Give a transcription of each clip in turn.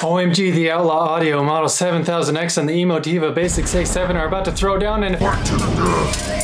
OMG, the Outlaw Audio Model 7000X and the Emotiva BasX A7 are about to throw down and fight to the death.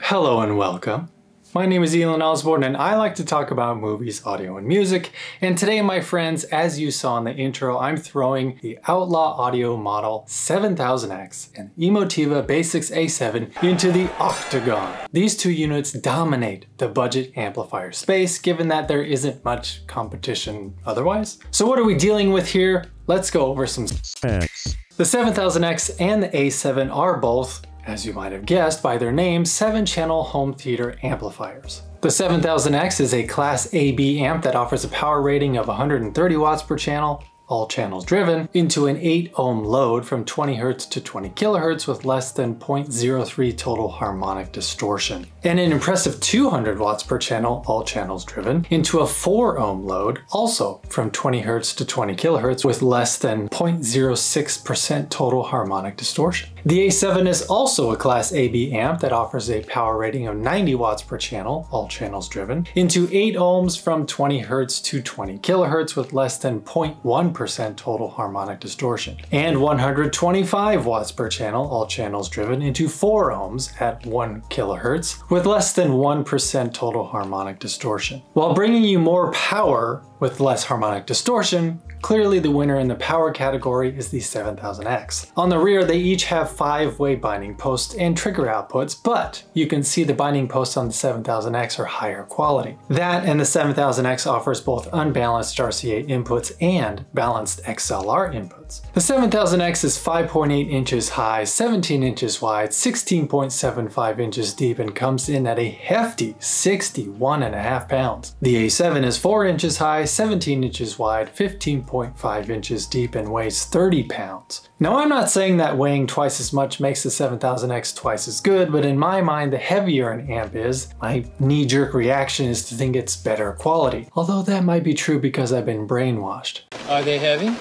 Hello and welcome. My name is Ealan Osborne and I like to talk about movies, audio, and music. And today, my friends, as you saw in the intro, I'm throwing the Outlaw Audio Model 7000X and Emotiva BasX A7 into the octagon. These two units dominate the budget amplifier space, given that there isn't much competition otherwise. So what are we dealing with here? Let's go over some specs. The 7000X and the A7 are both, as you might have guessed by their name, 7-channel home theater amplifiers. The 7000X is a Class AB amp that offers a power rating of 130 watts per channel, all channels driven, into an 8-ohm load from 20 Hz to 20 kHz with less than 0.03 total harmonic distortion, and an impressive 200 watts per channel, all channels driven, into a 4-ohm load, also from 20 Hz to 20 kHz with less than 0.06% total harmonic distortion. The A7 is also a Class AB amp that offers a power rating of 90 watts per channel, all channels driven, into 8 ohms from 20 Hz to 20 kHz with less than 0.1% total harmonic distortion, and 125 watts per channel, all channels driven, into 4 ohms at 1 kHz with less than 1% total harmonic distortion. While bringing you more power with less harmonic distortion, clearly the winner in the power category is the 7000X. On the rear, they each have 5-way binding posts and trigger outputs, but you can see the binding posts on the 7000X are higher quality. That and the 7000X offers both unbalanced RCA inputs and balanced XLR inputs. The 7000X is 5.8 inches high, 17 inches wide, 16.75 inches deep, and comes in at a hefty 61.5 pounds. The A7 is 4 inches high, 17 inches wide, 15.5 inches deep, and weighs 30 pounds. Now, I'm not saying that weighing twice as much makes the 7000X twice as good, but in my mind, the heavier an amp is, my knee-jerk reaction is to think it's better quality. Although that might be true because I've been brainwashed. Are they heavy?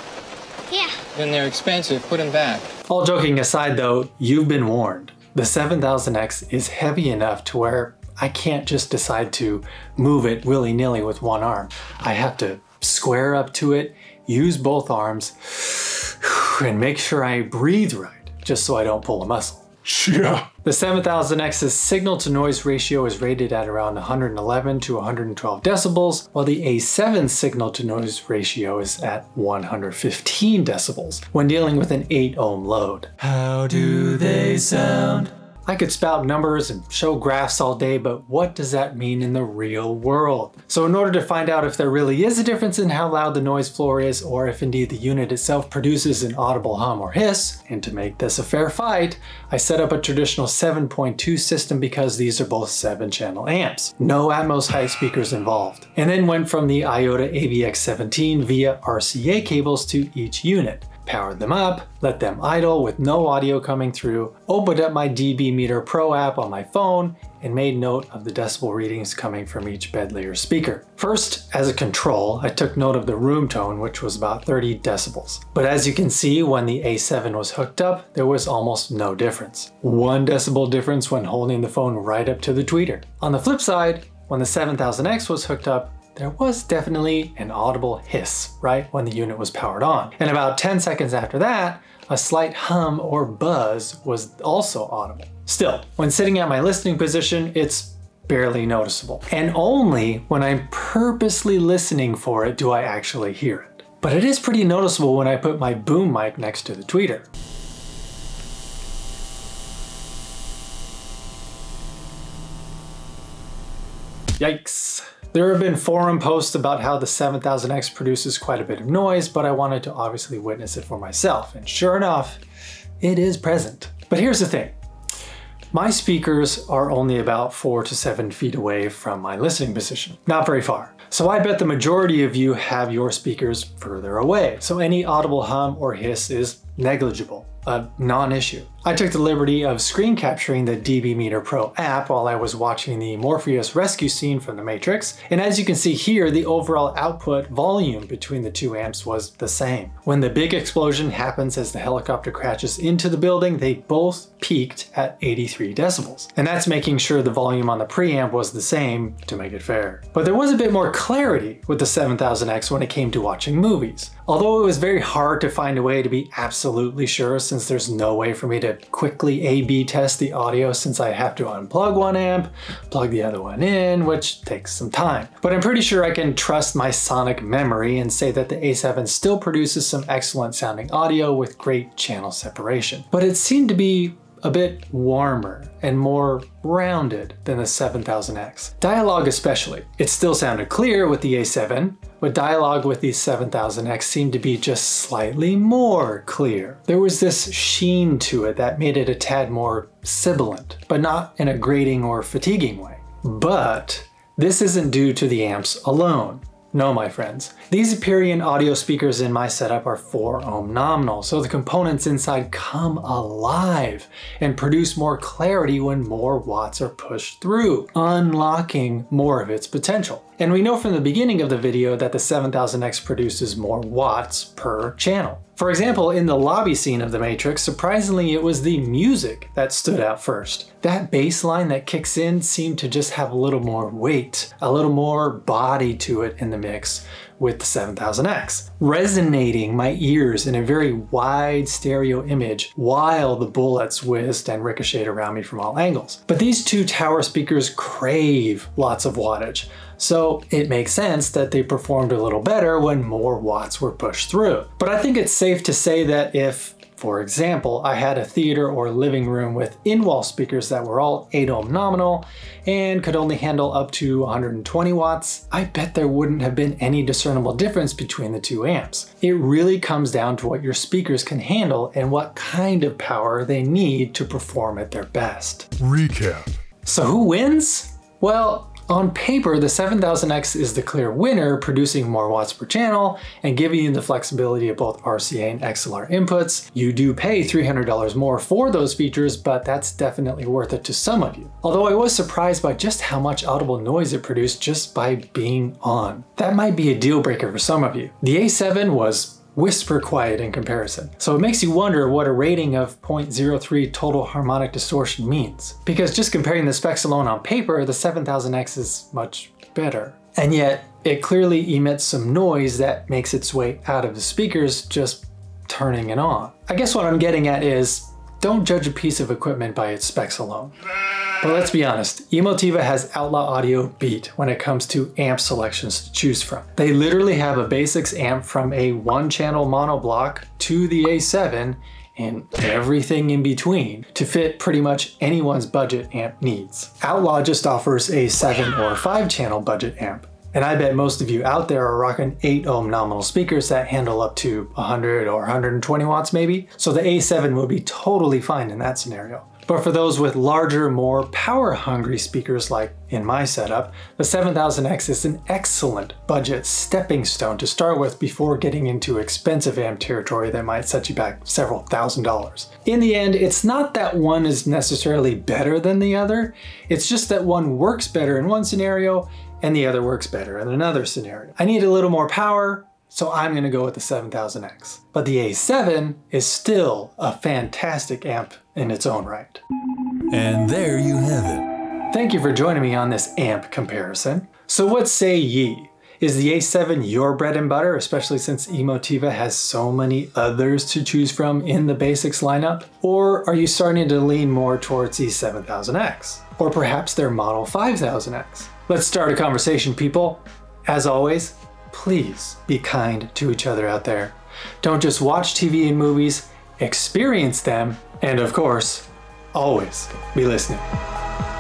Yeah. Then they're expensive. Put them back. All joking aside though, you've been warned. The 7000X is heavy enough to where I can't just decide to move it willy-nilly with one arm. I have to square up to it, use both arms, and make sure I breathe right, just so I don't pull a muscle. Yeah. The 7000X's signal-to-noise ratio is rated at around 111 to 112 decibels, while the A7's signal-to-noise ratio is at 115 decibels when dealing with an 8-ohm load. How do they sound? I could spout numbers and show graphs all day, but what does that mean in the real world? So in order to find out if there really is a difference in how loud the noise floor is, or if indeed the unit itself produces an audible hum or hiss, and to make this a fair fight, I set up a traditional 7.2 system because these are both 7-channel amps. No Atmos high speakers involved. And then went from the iOTA AVX17 via RCA cables to each unit. Powered them up, let them idle with no audio coming through, opened up my dB Meter Pro app on my phone, and made note of the decibel readings coming from each bed layer speaker. First, as a control, I took note of the room tone, which was about 30 decibels. But as you can see, when the A7 was hooked up, there was almost no difference. 1 decibel difference when holding the phone right up to the tweeter. On the flip side, when the 7000X was hooked up, there was definitely an audible hiss right when the unit was powered on. And about 10 seconds after that, a slight hum or buzz was also audible. Still, when sitting at my listening position, it's barely noticeable. And only when I'm purposely listening for it do I actually hear it. But it is pretty noticeable when I put my boom mic next to the tweeter. Yikes. There have been forum posts about how the 7000X produces quite a bit of noise, but I wanted to obviously witness it for myself. And sure enough, it is present. But here's the thing. My speakers are only about 4 to 7 feet away from my listening position. Not very far. So I bet the majority of you have your speakers further away. So any audible hum or hiss is negligible, a non-issue. I took the liberty of screen capturing the dB Meter Pro app while I was watching the Morpheus rescue scene from the Matrix, and as you can see here, the overall output volume between the two amps was the same. When the big explosion happens as the helicopter crashes into the building, they both peaked at 83 decibels. And that's making sure the volume on the preamp was the same to make it fair. But there was a bit more clarity with the 7000X when it came to watching movies. Although it was very hard to find a way to be absolutely sure since there's no way for me to quickly A/B test the audio since I have to unplug one amp, plug the other one in, which takes some time. But I'm pretty sure I can trust my sonic memory and say that the A7 still produces some excellent sounding audio with great channel separation. But it seemed to be a bit warmer and more rounded than the 7000X. Dialogue especially. It still sounded clear with the A7, but dialogue with the 7000X seemed to be just slightly more clear. There was this sheen to it that made it a tad more sibilant, but not in a grating or fatiguing way. But this isn't due to the amps alone. No, my friends. These Aperion Audio speakers in my setup are 4-ohm nominal, so the components inside come alive and produce more clarity when more watts are pushed through, unlocking more of its potential. And we know from the beginning of the video that the 7000X produces more watts per channel. For example, in the lobby scene of the Matrix, surprisingly it was the music that stood out first. That bass line that kicks in seemed to just have a little more weight, a little more body to it in the mix with the 7000X, resonating my ears in a very wide stereo image while the bullets whizzed and ricocheted around me from all angles. But these two tower speakers crave lots of wattage, so it makes sense that they performed a little better when more watts were pushed through. But I think it's safe to say that if, for example, I had a theater or living room with in-wall speakers that were all 8-ohm nominal and could only handle up to 120 watts, I bet there wouldn't have been any discernible difference between the two amps. It really comes down to what your speakers can handle and what kind of power they need to perform at their best. Recap. So who wins? Well, on paper, the 7000X is the clear winner, producing more watts per channel and giving you the flexibility of both RCA and XLR inputs. You do pay $300 more for those features, but that's definitely worth it to some of you. Although I was surprised by just how much audible noise it produced just by being on. That might be a deal breaker for some of you. The A7 was whisper quiet in comparison. So it makes you wonder what a rating of 0.03 total harmonic distortion means. Because just comparing the specs alone on paper, the 7000X is much better. And yet, it clearly emits some noise that makes its way out of the speakers just turning it on. I guess what I'm getting at is, don't judge a piece of equipment by its specs alone. But let's be honest, Emotiva has Outlaw Audio beat when it comes to amp selections to choose from. They literally have a BasX amp from a 1-channel mono block to the A7 and everything in between to fit pretty much anyone's budget amp needs. Outlaw just offers a 7 or 5-channel budget amp. And I bet most of you out there are rocking 8-ohm nominal speakers that handle up to 100 or 120 watts maybe, so the A7 would be totally fine in that scenario. But for those with larger, more power-hungry speakers like in my setup, the 7000X is an excellent budget stepping stone to start with before getting into expensive amp territory that might set you back several $1000s. In the end, it's not that one is necessarily better than the other, it's just that one works better in one scenario and the other works better in another scenario. I need a little more power, so I'm going to go with the 7000X. But the A7 is still a fantastic amp in its own right. And there you have it. Thank you for joining me on this amp comparison. So what say ye? Is the A7 your bread and butter, especially since Emotiva has so many others to choose from in the BasX lineup? Or are you starting to lean more towards the 7000X? Or perhaps their Model 5000X? Let's start a conversation, people. As always, please be kind to each other out there. Don't just watch TV and movies, experience them, and of course, always be listening.